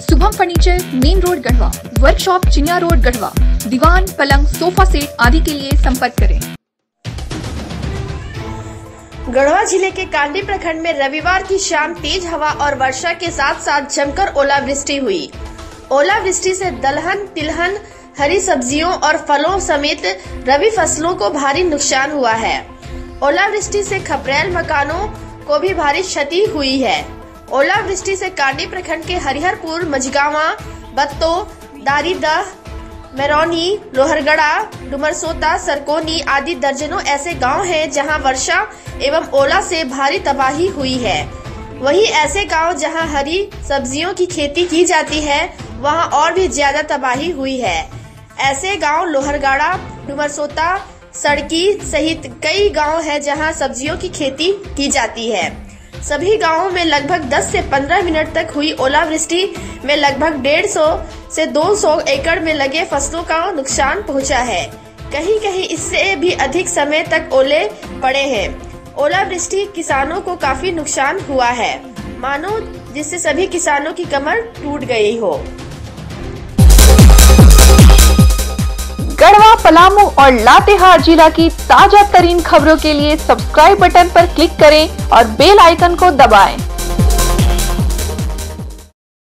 Shubham furniture main road Garhwa, workshop Chiniya road Garhwa. दीवान, पलंग, sofa set आदि के लिए संपर्क करें। गढ़वा जिले के कांडी प्रखंड में रविवार की शाम तेज हवा और वर्षा के साथ साथ जमकर ओलावृष्टि हुई। ओलावृष्टि से दलहन, तिलहन, हरी सब्जियों और फलों समेत रबी फसलों को भारी नुकसान हुआ है। ओलावृष्टि से खपरेल मकानों को भी भारी क्षति हुई है। ओलावृष्टि से कांडी प्रखंड के हरिहरपुर, मझगावा, बत्तो, दारीदह, मरौनी, लोहरगढ़ा, डुमरसोता, सरकोनी आदि दर्जनों ऐसे गांव हैं जहां वर्षा एवं ओला से भारी तबाही हुई है। वहीं ऐसे गांव जहां हरी सब्जियों की खेती की जाती है वहां और भी ज्यादा तबाही हुई है। ऐसे गांव लोहरगढ़ा, डुमरसोता, सड़की सहित कई गांव हैं जहां सब्जियों की खेती की जाती है। सभी गांवों में लगभग 10 से 15 मिनट तक हुई ओलावृष्टि में लगभग 150 से 200 एकड़ में लगे फसलों का नुकसान पहुंचा है। कहीं कहीं इससे भी अधिक समय तक ओले पड़े हैं। ओलावृष्टि किसानों को काफी नुकसान हुआ है, मानो जिससे सभी किसानों की कमर टूट गई हो। गढ़वा, पलामू और लातेहार जिला की ताजा तरीन खबरों के लिए सब्सक्राइब बटन पर क्लिक करें और बेल आइकन को दबाएं।